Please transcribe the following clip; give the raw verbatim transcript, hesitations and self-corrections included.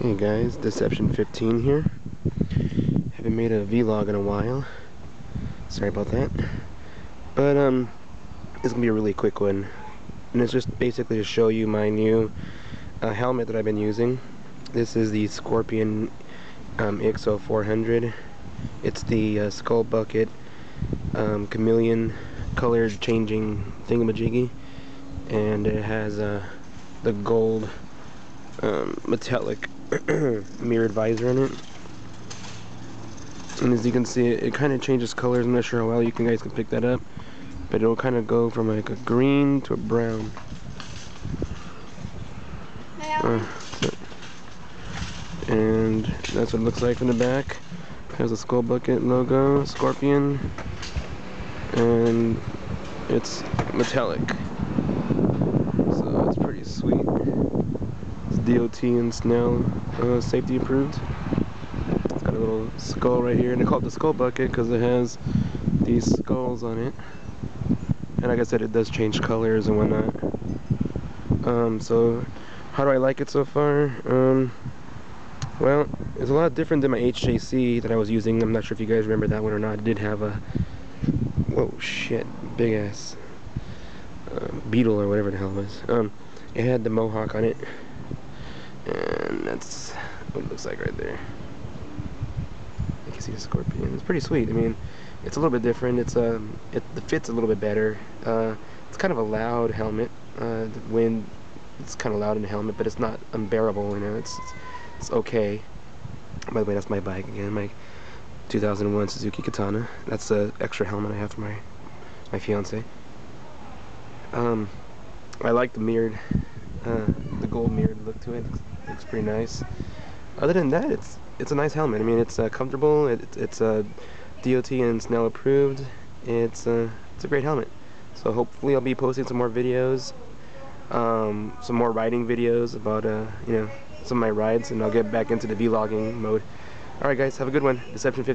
Hey guys, Deception fifteen here. Haven't made a vlog in a while. Sorry about that. But um, it's gonna be a really quick one, and it's just basically to show you my new uh, helmet that I've been using. This is the Scorpion um, X O four hundred. It's the uh, Skull Bucket um, Chameleon colored changing thingamajiggy, and it has uh, the gold um, metallic mirrored visor in it. And as you can see, it, it kind of changes colors. I'm not sure how well you can, guys can pick that up, but it'll kind of go from like a green to a brown. Uh, and that's what it looks like from the back. There's the Skull Bucket logo, Scorpion, and it's metallic. So it's pretty sweet. It's D O T and Snell uh, safety approved. It's got a little skull right here, and they call it the Skull Bucket because it has these skulls on it. And like I said, it does change colors and whatnot. Um, so, how do I like it so far? Um, Well, it's a lot different than my H J C that I was using. I'm not sure if you guys remember that one or not. It did have a, whoa, shit, big ass uh, beetle or whatever the hell it was. Um, it had the mohawk on it, and that's what it looks like right there. You can see the Scorpion. It's pretty sweet. I mean, it's a little bit different. It's um, it the fit's a little bit better. Uh, it's kind of a loud helmet. Uh, the wind, it's kind of loud in the helmet, but it's not unbearable. You know, it's. it's It's okay. By the way, that's my bike again, my two thousand one Suzuki Katana. That's the extra helmet I have for my my fiance. Um, I like the mirrored, uh, the gold mirrored look to it. It looks pretty nice. Other than that, it's it's a nice helmet. I mean, it's uh, comfortable. It, it's uh, D O T and Snell approved. It's uh, it's a great helmet. So hopefully, I'll be posting some more videos, um, some more riding videos about uh, you know. Some of my rides, and I'll get back into the vlogging mode. Alright guys, have a good one. Deception fifteen.